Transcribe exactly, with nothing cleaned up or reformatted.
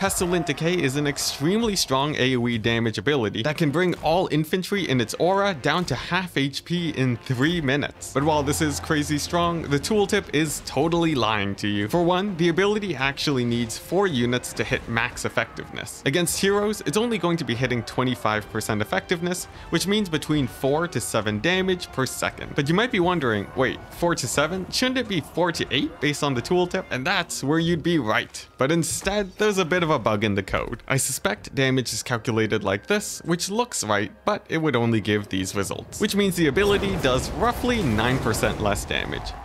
Pestilent Decay is an extremely strong AoE damage ability that can bring all infantry in its aura down to half H P in three minutes. But while this is crazy strong, the tooltip is totally lying to you. For one, the ability actually needs four units to hit max effectiveness. Against heroes, it's only going to be hitting twenty-five percent effectiveness, which means between four to seven damage per second. But you might be wondering, wait, four to seven? Shouldn't it be four to eight based on the tooltip? And that's where you'd be right. But instead, there's a bit of a bug in the code. I suspect damage is calculated like this, which looks right, but it would only give these results, which means the ability does roughly nine percent less damage.